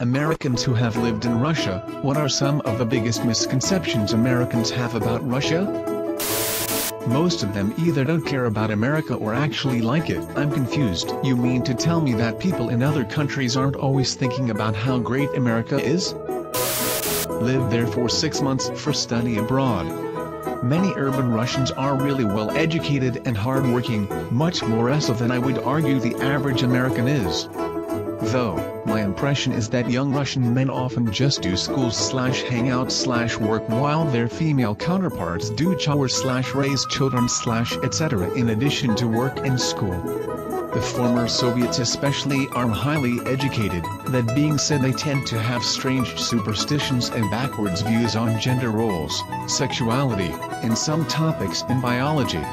Americans who have lived in Russia, what are some of the biggest misconceptions Americans have about Russia? Most of them either don't care about America or actually like it. I'm confused. You mean to tell me that people in other countries aren't always thinking about how great America is? Lived there for 6 months for study abroad. Many urban Russians are really well educated and hardworking, much more so than I would argue the average American is. Though, my impression is that young Russian men often just do school/hang out/work while their female counterparts do chores/raise children/etc. in addition to work and school. The former Soviets especially are highly educated. That being said, they tend to have strange superstitions and backwards views on gender roles, sexuality, and some topics in biology.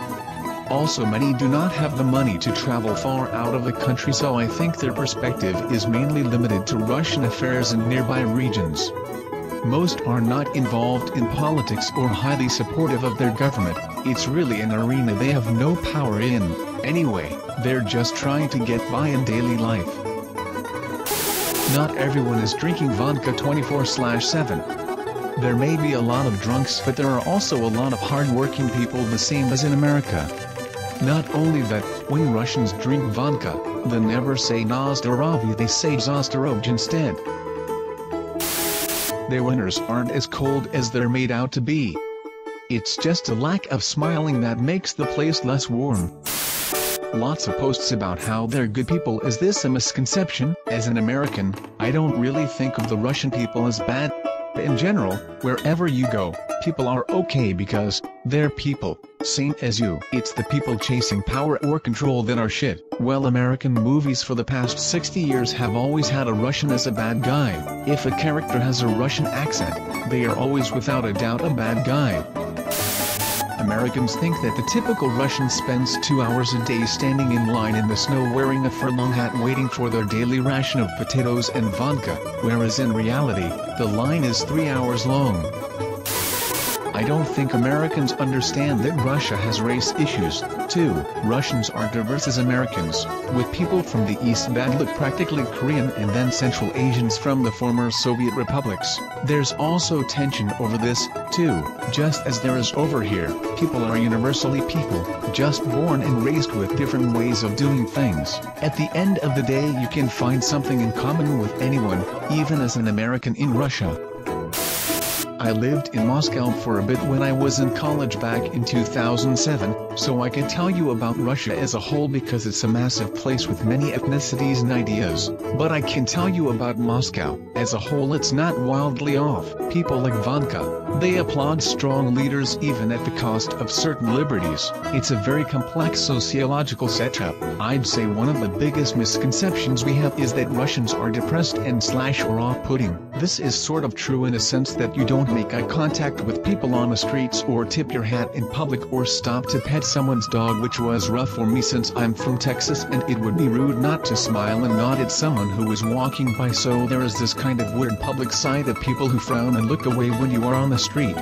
Also, many do not have the money to travel far out of the country, so I think their perspective is mainly limited to Russian affairs and nearby regions. Most are not involved in politics or highly supportive of their government. It's really an arena they have no power in. Anyway, they're just trying to get by in daily life. Not everyone is drinking vodka 24/7. There may be a lot of drunks, but there are also a lot of hard-working people, the same as in America. Not only that, when Russians drink vodka, they never say Nozdorovi, they say Zostarov instead. Their winters aren't as cold as they're made out to be. It's just a lack of smiling that makes the place less warm. Lots of posts about how they're good people. Is this a misconception? As an American, I don't really think of the Russian people as bad. In general, wherever you go, people are okay because they're people, same as you. It's the people chasing power or control that are shit. Well, American movies for the past 60 years have always had a Russian as a bad guy. If a character has a Russian accent, they are always without a doubt a bad guy. Americans think that the typical Russian spends 2 hours a day standing in line in the snow wearing a fur-long hat waiting for their daily ration of potatoes and vodka, whereas in reality, the line is 3 hours long. I don't think Americans understand that Russia has race issues, too. Russians are diverse as Americans, with people from the East that look practically Korean and then Central Asians from the former Soviet republics. There's also tension over this, too, just as there is over here. People are universally people, just born and raised with different ways of doing things. At the end of the day, you can find something in common with anyone, even as an American in Russia. I lived in Moscow for a bit when I was in college back in 2007, so I can tell you about Russia as a whole because it's a massive place with many ethnicities and ideas, but I can tell you about Moscow. As a whole, it's not wildly off. People like Vanka, they applaud strong leaders even at the cost of certain liberties. It's a very complex sociological setup. I'd say one of the biggest misconceptions we have is that Russians are depressed and/or off-putting. This is sort of true in a sense that you don't make eye contact with people on the streets or tip your hat in public or stop to pet someone's dog, which was rough for me since I'm from Texas and it would be rude not to smile and nod at someone who was walking by, so there is this kind of weird public side of people who frown and look away when you are on the street.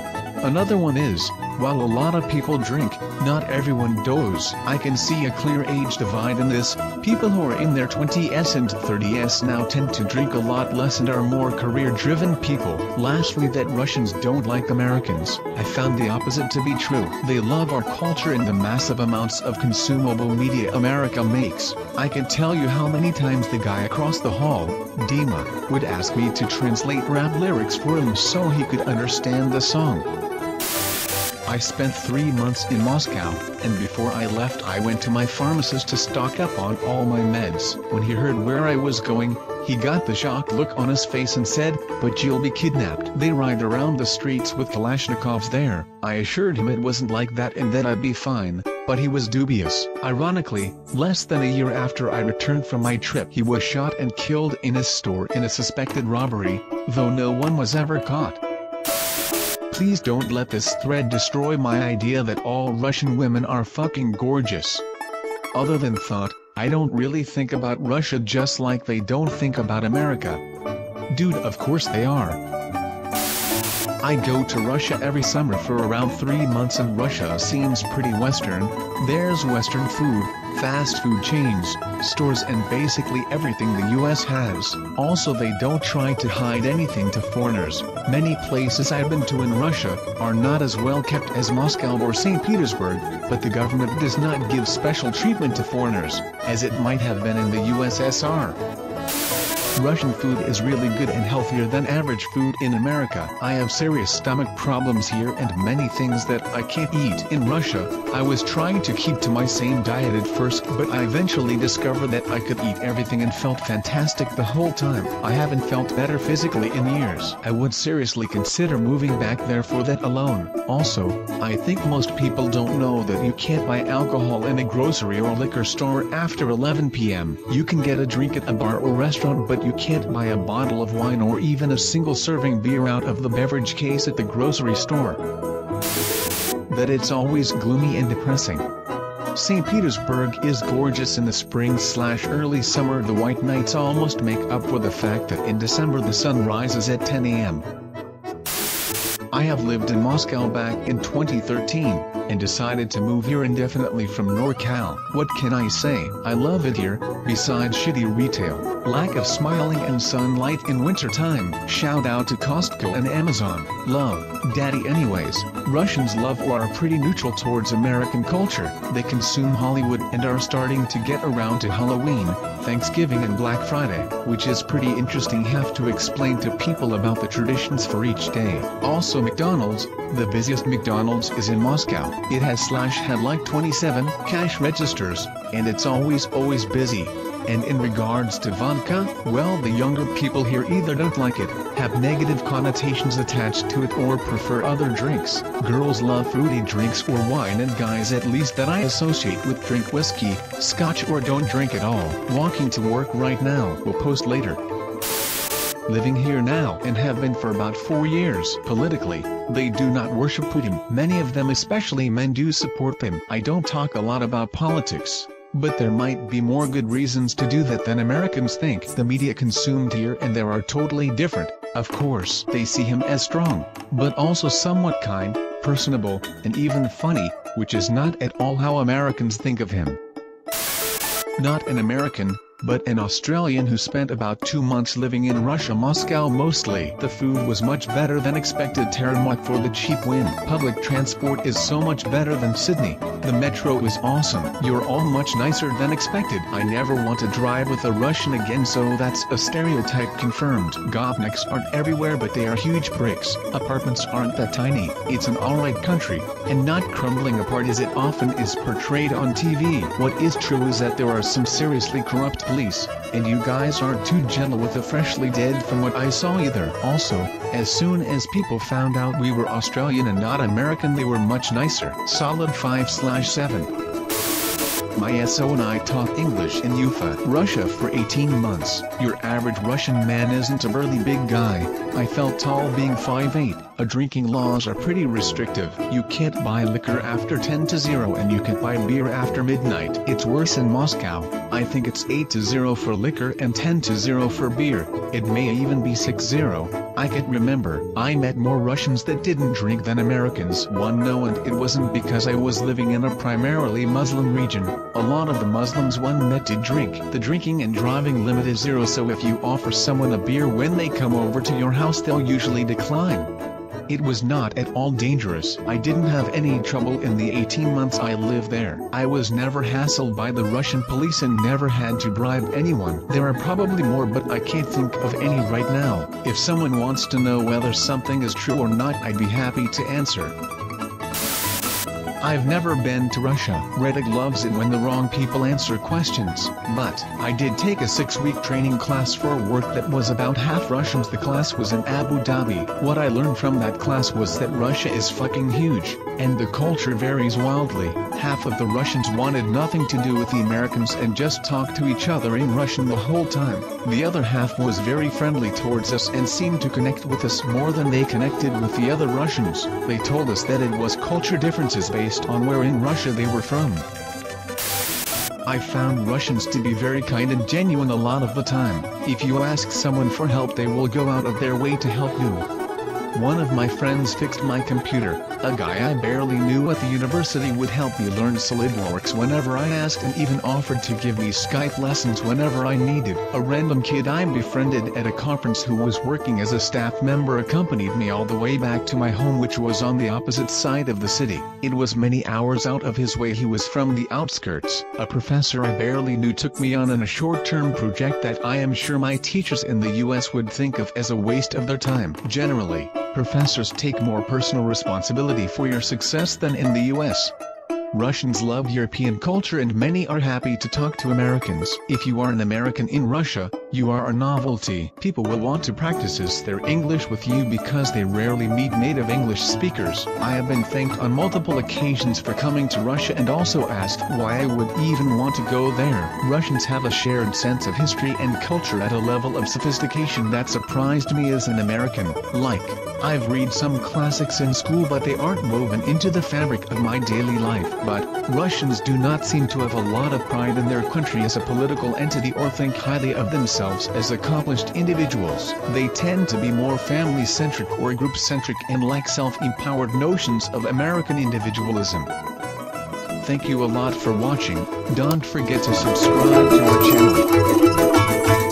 Another one is, while a lot of people drink, not everyone does. I can see a clear age divide in this. People who are in their 20s and 30s now tend to drink a lot less and are more career-driven people. Lastly, that Russians don't like Americans. I found the opposite to be true. They love our culture and the massive amounts of consumable media America makes. I can tell you how many times the guy across the hall, Dima, would ask me to translate rap lyrics for him so he could understand the song. I spent 3 months in Moscow, and before I left I went to my pharmacist to stock up on all my meds. When he heard where I was going, he got the shocked look on his face and said, "But you'll be kidnapped. They ride around the streets with Kalashnikovs there." I assured him it wasn't like that and that I'd be fine, but he was dubious. Ironically, less than a year after I returned from my trip, he was shot and killed in his store in a suspected robbery, though no one was ever caught. Please don't let this thread destroy my idea that all Russian women are fucking gorgeous. Other than thought, I don't really think about Russia just like they don't think about America. Dude, of course they are. I go to Russia every summer for around 3 months, and Russia seems pretty Western. There's Western food, fast food chains, stores and basically everything the US has. Also they don't try to hide anything to foreigners. Many places I've been to in Russia are not as well kept as Moscow or St. Petersburg, but the government does not give special treatment to foreigners, as it might have been in the USSR. Russian food is really good and healthier than average food in America. I have serious stomach problems here and many things that I can't eat. In Russia, I was trying to keep to my same diet at first, but I eventually discovered that I could eat everything and felt fantastic the whole time. I haven't felt better physically in years. I would seriously consider moving back there for that alone. Also, I think most people don't know that you can't buy alcohol in a grocery or liquor store after 11 p.m. You can get a drink at a bar or restaurant, but you can't buy a bottle of wine or even a single serving beer out of the beverage case at the grocery store. That it's always gloomy and depressing. St. Petersburg is gorgeous in the spring/early summer. The white nights almost make up for the fact that in December the sun rises at 10 a.m. I have lived in Moscow back in 2013, and decided to move here indefinitely from NorCal. What can I say? I love it here, besides shitty retail, lack of smiling and sunlight in wintertime. Shout out to Costco and Amazon. Love, daddy anyways. Russians love or are pretty neutral towards American culture. They consume Hollywood and are starting to get around to Halloween, Thanksgiving and Black Friday, which is pretty interesting. Have to explain to people about the traditions for each day. Also McDonald's, the busiest McDonald's is in Moscow. It had like 27 cash registers, and it's always busy. And in regards to Vanka, well, the younger people here either don't like it, have negative connotations attached to it, or prefer other drinks. Girls love fruity drinks or wine, and guys, at least that I associate with, drink whiskey, scotch, or don't drink at all. Walking to work right now. We'll post later. Living here now and have been for about 4 years. Politically, they do not worship Putin. Many of them, especially men, do support them. I don't talk a lot about politics, but there might be more good reasons to do that than Americans think. The media consumed here and there are totally different. Of course, they see him as strong, but also somewhat kind, personable, and even funny, which is not at all how Americans think of him. Not an American, but an Australian who spent about 2 months living in Russia, Moscow mostly. The food was much better than expected. Teremok for the cheap win. Public transport is so much better than Sydney. The metro is awesome. You're all much nicer than expected. I never want to drive with a Russian again, so that's a stereotype confirmed. Gopniks aren't everywhere, but they are huge bricks. Apartments aren't that tiny. It's an alright country, and not crumbling apart as it often is portrayed on TV. What is true is that there are some seriously corrupt police, and you guys aren't too gentle with the freshly dead from what I saw either. Also, as soon as people found out we were Australian and not American, they were much nicer. Solid 5/7. My SO and I taught English in Ufa, Russia for 18 months. Your average Russian man isn't a burly big guy. I felt tall being 5'8". Drinking laws are pretty restrictive. You can't buy liquor after 10:00 and you can't buy beer after midnight. It's worse in Moscow. I think it's 8:00 for liquor and 10:00 for beer. It may even be 6:00. I can't remember. I met more Russians that didn't drink than Americans. And it wasn't because I was living in a primarily Muslim region. A lot of the Muslims one met did drink. The drinking and driving limit is 0, so if you offer someone a beer when they come over to your house, they'll usually decline. It was not at all dangerous. I didn't have any trouble in the 18 months I lived there. I was never hassled by the Russian police and never had to bribe anyone. There are probably more, but I can't think of any right now. If someone wants to know whether something is true or not, I'd be happy to answer. I've never been to Russia. Reddit loves it when the wrong people answer questions. But I did take a 6-week training class for work that was about half Russians. The class was in Abu Dhabi. What I learned from that class was that Russia is fucking huge, and the culture varies wildly. Half of the Russians wanted nothing to do with the Americans and just talked to each other in Russian the whole time. The other half was very friendly towards us and seemed to connect with us more than they connected with the other Russians. They told us that it was culture differences based on where in Russia they were from. I found Russians to be very kind and genuine a lot of the time. If you ask someone for help, they will go out of their way to help you. One of my friends fixed my computer, a guy I barely knew at the university would help me learn SolidWorks whenever I asked and even offered to give me Skype lessons whenever I needed. A random kid I befriended at a conference who was working as a staff member accompanied me all the way back to my home, which was on the opposite side of the city. It was many hours out of his way. He was from the outskirts. A professor I barely knew took me on a short-term project that I am sure my teachers in the US would think of as a waste of their time. Generally, professors take more personal responsibility for your success than in the US. Russians love European culture and many are happy to talk to Americans. If you are an American in Russia, you are a novelty. People will want to practice their English with you because they rarely meet native English speakers. I have been thanked on multiple occasions for coming to Russia and also asked why I would even want to go there. Russians have a shared sense of history and culture at a level of sophistication that surprised me as an American. Like, I've read some classics in school, but they aren't woven into the fabric of my daily life. But Russians do not seem to have a lot of pride in their country as a political entity or think highly of themselves as accomplished individuals. They tend to be more family-centric or group-centric and lack self-empowered notions of American individualism. Thank you a lot for watching. Don't forget to subscribe to our channel.